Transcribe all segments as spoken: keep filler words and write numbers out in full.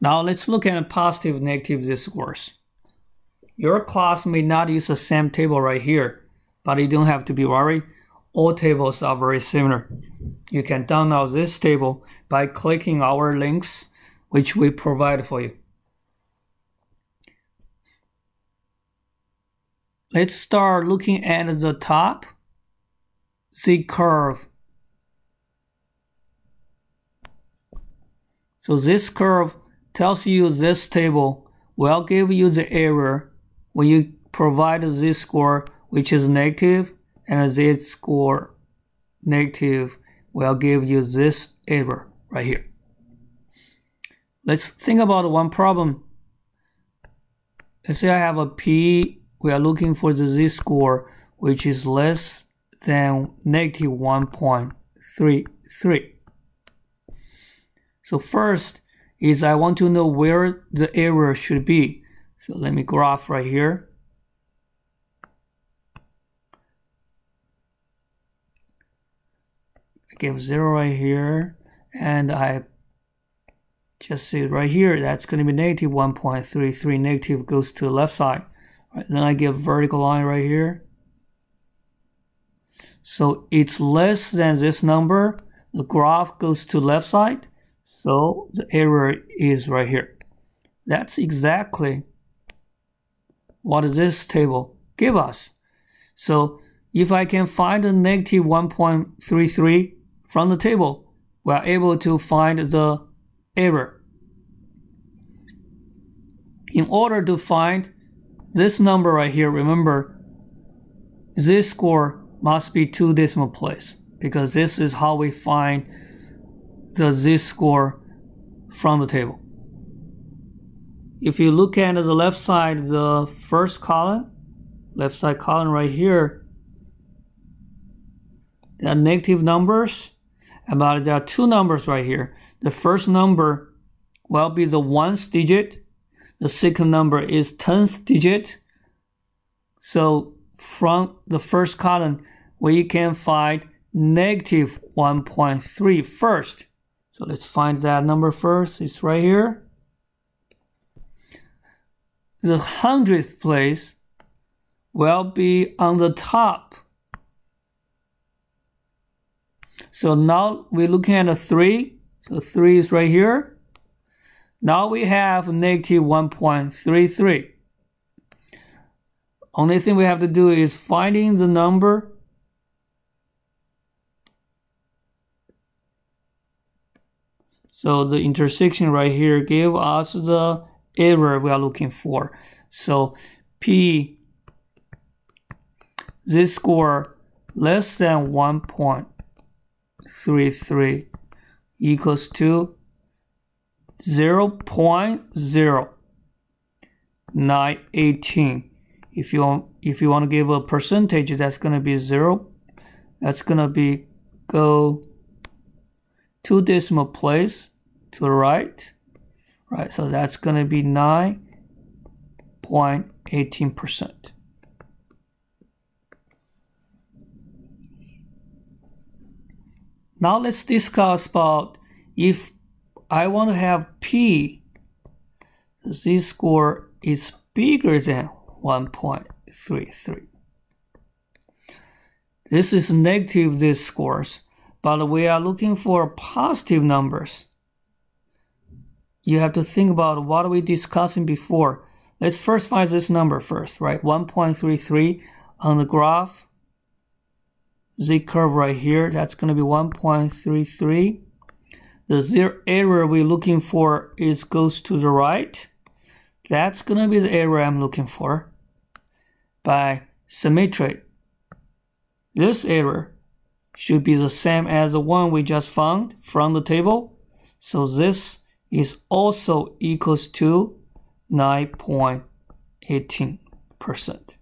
Now let's look at positive and negative discourse. Your class may not use the same table right here, but you don't have to be worried. All tables are very similar. You can download this table by clicking our links, which we provide for you. Let's start looking at the top Z-curve. So this curve tells you this table will give you the error when you provide this score, which is negative, and this score negative will give you this error right here. Let's think about one problem. Let's say I have a P. We are looking for the Z-score, which is less than negative one point three three. So first is I want to know where the error should be. So let me graph right here. I give zero right here, and I just see right here, that's going to be negative one point three three. Negative goes to the left side. Right, then I give vertical line right here. So it's less than this number. The graph goes to left side. So the error is right here. That's exactly what this table gives us. So if I can find a negative one point three three from the table, we are able to find the error. In order to find this number right here, remember, this score must be two decimal place, because this is how we find the z-score from the table. If you look at the left side, the first column, left side column right here, there are negative numbers, but there are two numbers right here. The first number will be the ones digit. The second number is tenth digit. So from the first column, we can find negative one point three first. So let's find that number first. It's right here. The hundredth place will be on the top. So now we're looking at a three. So three is right here. Now we have negative one point three three. Only thing we have to do is finding the number . So the intersection right here gives us the error we are looking for. So P, this score less than one point three three equals to zero point zero nine one eight. If you if you want to give a percentage, that's gonna be zero. That's gonna be go two decimal place to the right, right? So that's going to be nine point one eight percent. Now let's discuss about if I want to have P, the z-score is bigger than one point three three. This is negative z-scores, but we are looking for positive numbers. You have to think about what we discussing before. Let's first find this number first, right? one point three three on the graph. Z curve right here, that's going to be one point three three. The zero error we're looking for is goes to the right. That's going to be the error I'm looking for. By symmetry, this error should be the same as the one we just found from the table. So this is also equals to nine point one eight percent.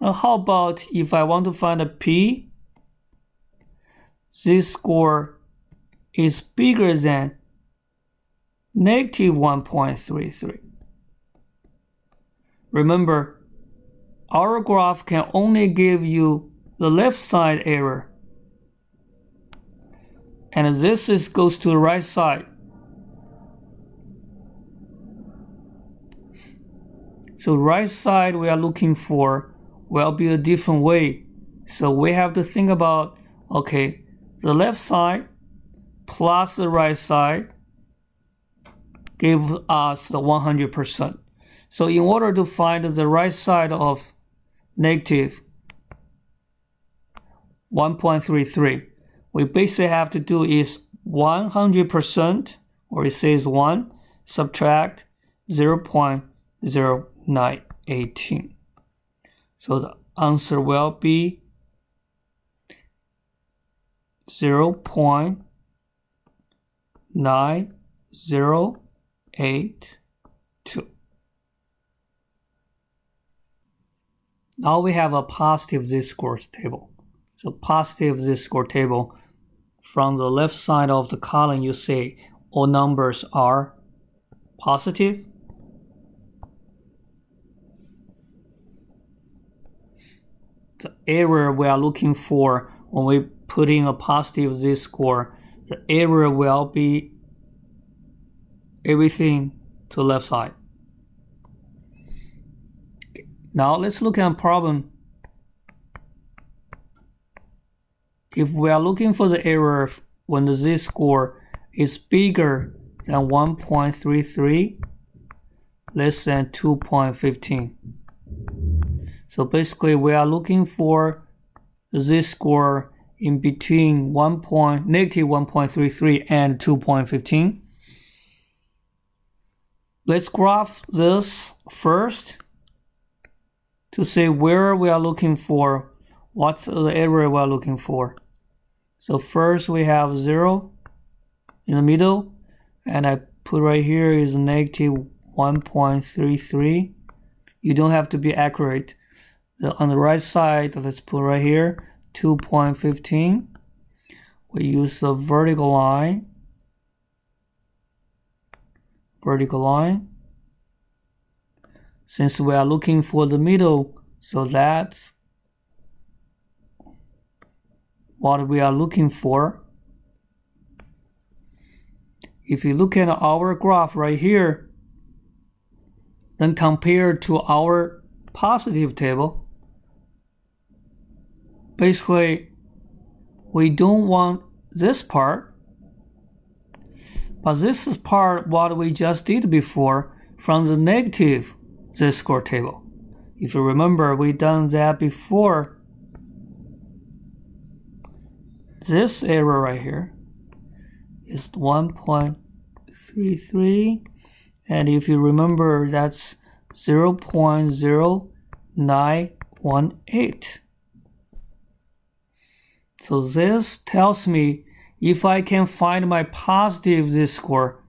Now how about if I want to find a P, this score is bigger than negative one point three three. Remember, our graph can only give you the left side error, and this is goes to the right side. So right side we are looking for will be a different way. So we have to think about, okay, the left side plus the right side give us the one hundred percent. So in order to find the right side of negative one point three three, we basically have to do is one hundred percent, or it says one, subtract zero point zero nine one eight. So the answer will be zero point nine zero eight two. Now we have a positive z-scores table. So positive z-score table, from the left side of the column you say all numbers are positive. The error we are looking for when we put in a positive z-score, the error will be everything to the left side. Now let's look at a problem. If we are looking for the error when the z-score is bigger than one point three three, less than two point one five. So basically we are looking for the z-score in between negative one point three three and two point one five. Let's graph this first to see where we are looking for, what's the area we are looking for. So first we have zero in the middle, and I put right here is negative one point three three. You don't have to be accurate. The, on the right side, let's put right here two point one five. We use a vertical line. Vertical line. Since we are looking for the middle, so that's what we are looking for. If you look at our graph right here, then compare to our positive table, basically we don't want this part. But this is part what we just did before from the negative z-score table. If you remember, we done that before. This error right here is one point three three, and if you remember, that's zero point zero nine one eight. So this tells me if I can find my positive z-score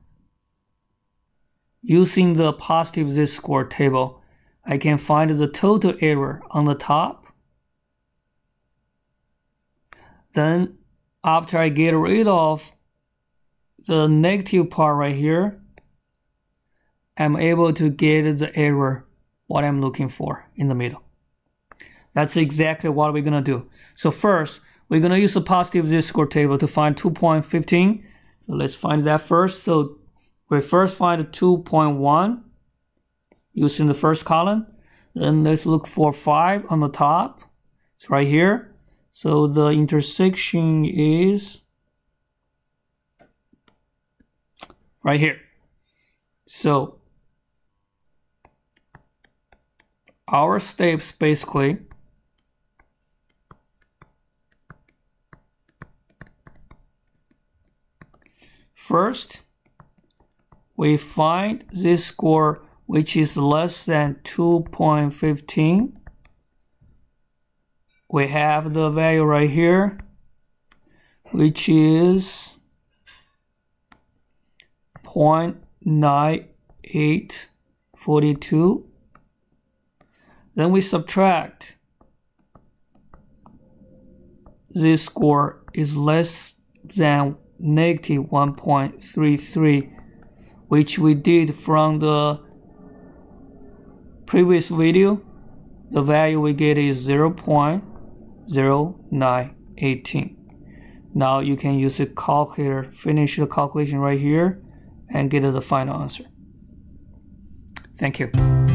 using the positive z-score table, I can find the total error on the top. Then after I get rid of the negative part right here, I'm able to get the error what I'm looking for in the middle. That's exactly what we're gonna do. So first, we're gonna use the positive z-score table to find two point one five. So let's find that first. So we first find two point one using the first column. Then let's look for five on the top. It's right here. So the intersection is right here. So our steps basically first, we find this score which is less than two point one five. We have the value right here, which is zero point nine eight four two. Then we subtract. This score is less than negative one point three three, which we did from the previous video. The value we get is zero point zero nine one eight. Now you can use a calculator, finish the calculation right here, and get the final answer. Thank you.